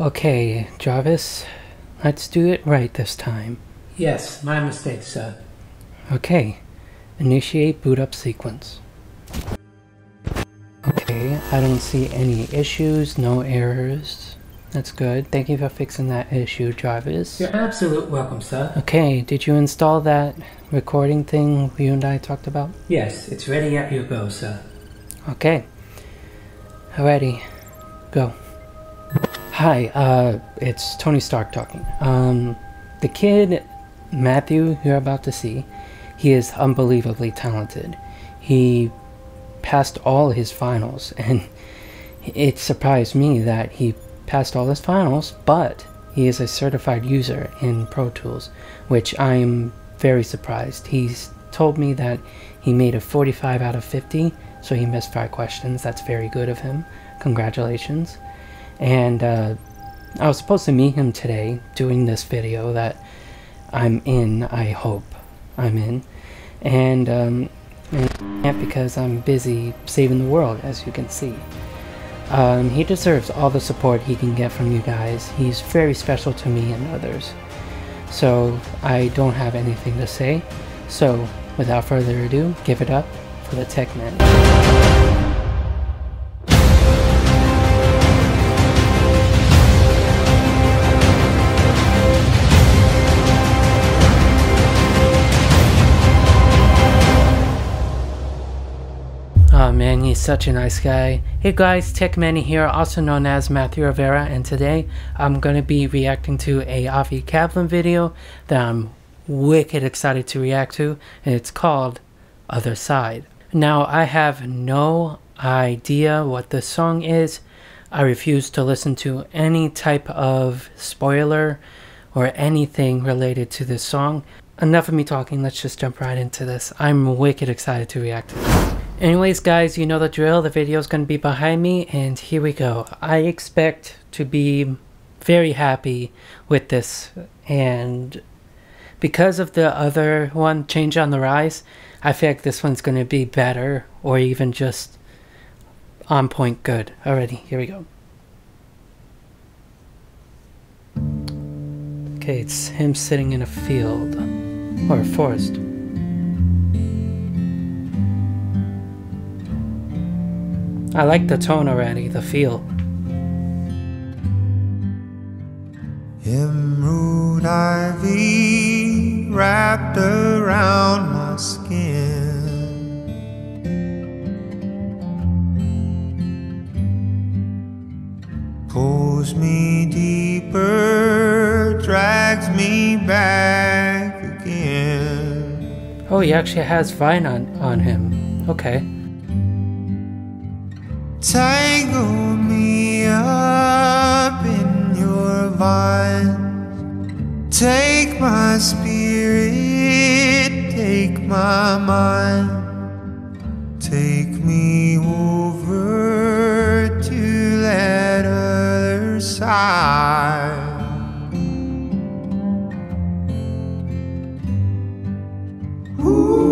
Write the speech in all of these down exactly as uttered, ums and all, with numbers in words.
Okay, Jarvis, let's do it right this time. Yes, my mistake, sir. Okay, initiate boot up sequence. Okay, I don't see any issues, no errors. That's good. Thank you for fixing that issue, Jarvis. You're absolute welcome, sir. Okay, did you install that recording thing you and I talked about? Yes, it's ready at your go, sir. Okay. Alrighty, go. Hi, uh, it's Tony Stark talking. Um, the kid, Matthew, you're about to see, he is unbelievably talented. He passed all his finals, and it surprised me that he passed all his finals, but he is a certified user in Pro Tools, which I am very surprised. He's told me that he made a forty-five out of fifty, so he missed five questions. That's very good of him. Congratulations. And uh, I was supposed to meet him today doing this video that I'm in, I hope I'm in, and um, and because I'm busy saving the world, as you can see. Um, he deserves all the support he can get from you guys. He's very special to me and others. So I don't have anything to say. So without further ado, give it up for the Tech Man. Oh man, he's such a nice guy. Hey guys, Tech Man here, also known as Matthew Rivera, and today I'm going to be reacting to a Avi Kaplan video that I'm wicked excited to react to, and it's called Other Side. Now, I have no idea what this song is. I refuse to listen to any type of spoiler or anything related to this song. Enough of me talking, let's just jump right into this. I'm wicked excited to react to this. Anyways guys, you know the drill, the video is going to be behind me, and here we go. I expect to be very happy with this, and because of the other one, Change on the Rise, I feel like this one's going to be better, or even just on point good. Alrighty, here we go. Okay, it's him sitting in a field, or a forest. I like the tone already, the feel. Emerald ivy wrapped around my skin, pulls me deeper, drags me back again. Oh, he actually has vine on, on him. Okay. Tangle me up in your vines, take my spirit, take my mind, take me over to that other side. Ooh.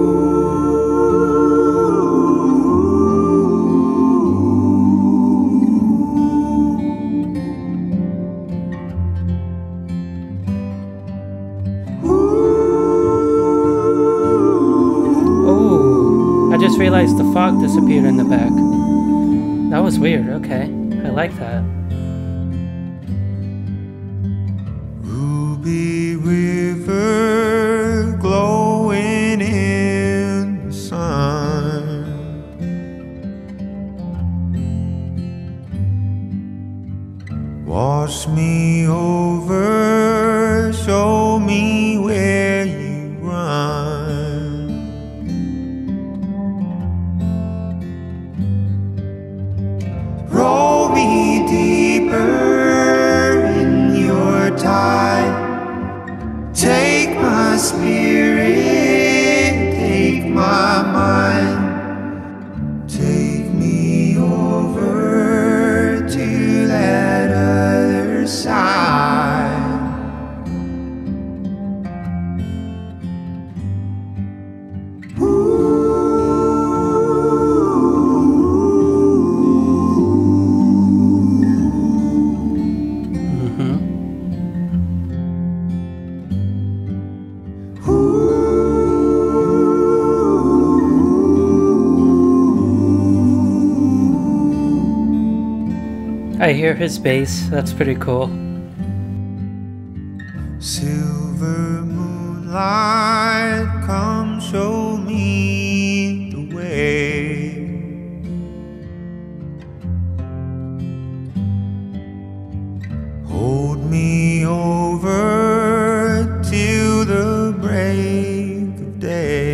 Realized the fog disappeared in the back. That was weird. Okay, I like that. Ruby river glowing in the sun, wash me over, show me where you side. I hear his bass, that's pretty cool. Silver moonlight, come show me the way. Hold me over till the break of day.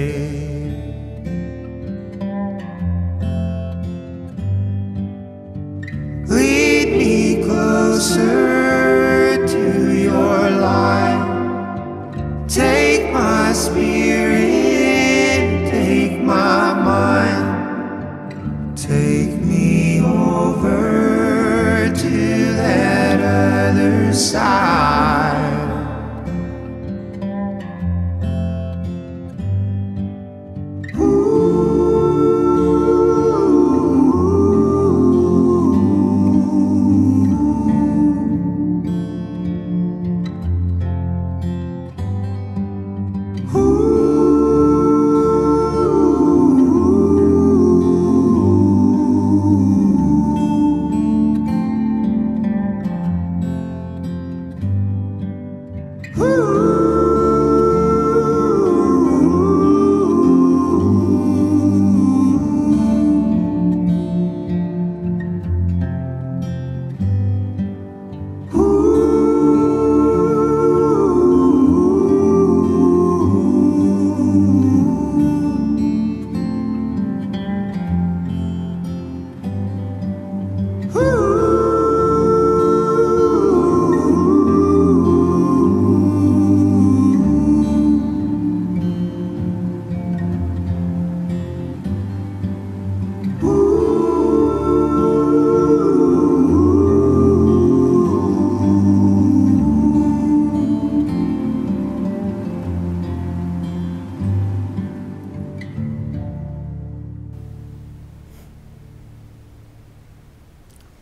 Closer to your light, take my spirit, take my mind, take me over to that other side. Ooh.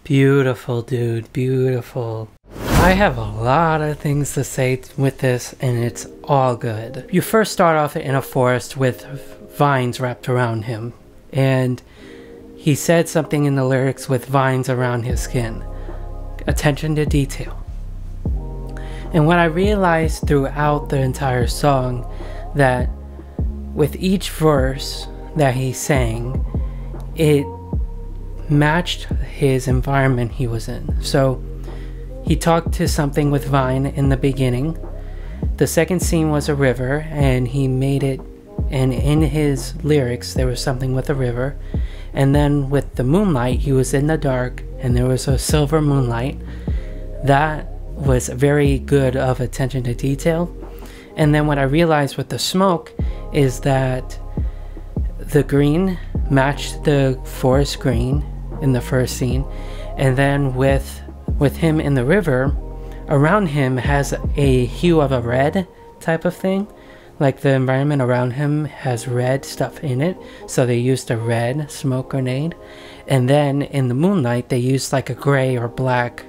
Beautiful, dude, beautiful. I have a lot of things to say with this, and it's all good. You first start off in a forest with vines wrapped around him, and he said something in the lyrics with vines around his skin. Attention to detail. And what I realized throughout the entire song, that with each verse that he sang, it matched his environment he was in. So he talked to something with vine in the beginning. The second scene was a river, and he made it, and in his lyrics there was something with a river. And then with the moonlight, he was in the dark and there was a silver moonlight. That was very good of attention to detail. And then what I realized with the smoke is that the green matched the forest green in the first scene, and then with with him in the river, around him has a hue of a red type of thing, like the environment around him has red stuff in it, so they used a red smoke grenade. And then in the moonlight they used like a gray or black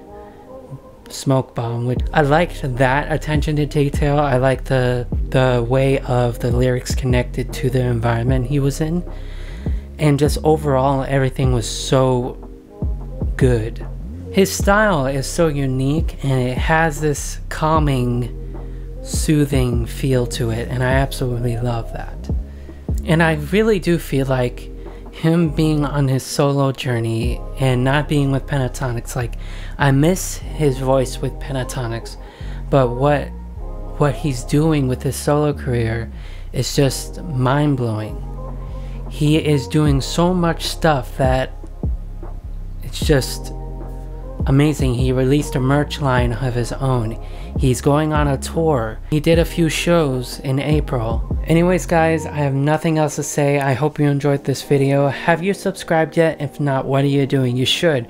smoke bomb, which I liked that attention to detail. I like the the way of the lyrics connected to the environment he was in, and just overall everything was so good. His style is so unique, and it has this calming, soothing feel to it, and I absolutely love that. And I really do feel like him being on his solo journey and not being with Pentatonix, like I miss his voice with Pentatonix, but what what he's doing with his solo career is just mind-blowing. He is doing so much stuff that it's just amazing. He released a merch line of his own. He's going on a tour. He did a few shows in April. Anyways, guys, I have nothing else to say. I hope you enjoyed this video. Have you subscribed yet? If not, what are you doing? You should.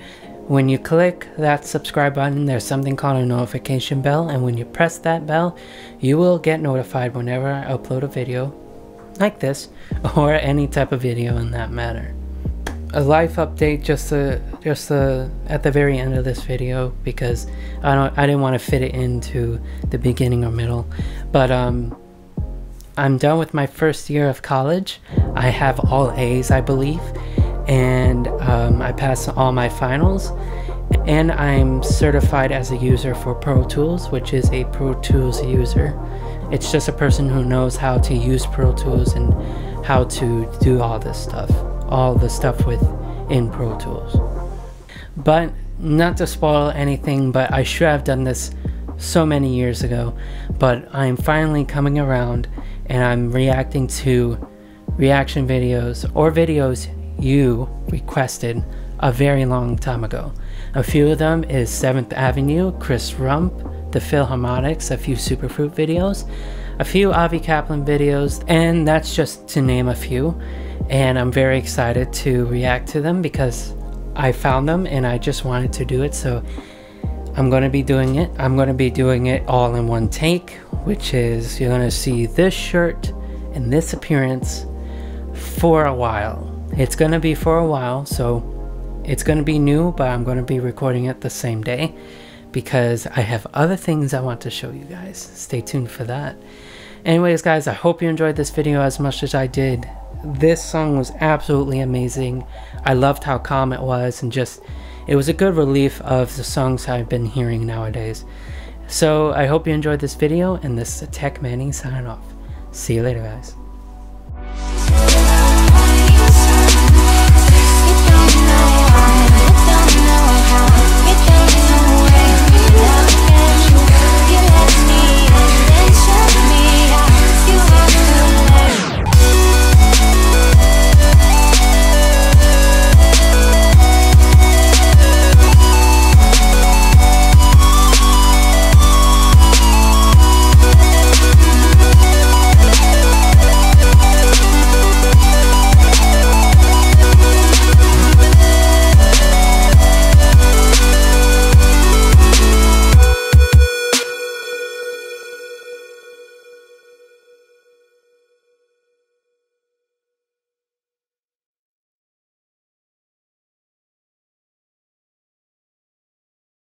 When you click that subscribe button, there's something called a notification bell, and when you press that bell, you will get notified whenever I upload a video like this, or any type of video in that matter. A life update just to, just to, at the very end of this video, because I don't I didn't want to fit it into the beginning or middle, but um. I'm done with my first year of college. I have all A's, I believe, and um, I passed all my finals, And I'm certified as a user for Pro Tools, which is a Pro Tools user. It's just a person who knows how to use Pro Tools and how to do all this stuff, all the stuff within Pro Tools. But not to spoil anything, but I should have done this so many years ago, but I'm finally coming around and I'm reacting to reaction videos or videos you requested a very long time ago. A few of them is Seventh Avenue, Chris Rump, the Philharmonics, a few Superfruit videos, a few Avi Kaplan videos, and that's just to name a few. And I'm very excited to react to them because I found them and I just wanted to do it, so I'm gonna be doing it. I'm gonna be doing it all in one take, which is you're gonna see this shirt and this appearance for a while. It's gonna be for a while, so it's gonna be new, but I'm gonna be recording it the same day because I have other things I want to show you guys. Stay tuned for that. Anyways, guys, I hope you enjoyed this video as much as I did. This song was absolutely amazing. I loved how calm it was and just, it was a good relief of the songs I've been hearing nowadays. So I hope you enjoyed this video, and this is the Tech Manny signing off. See you later, guys.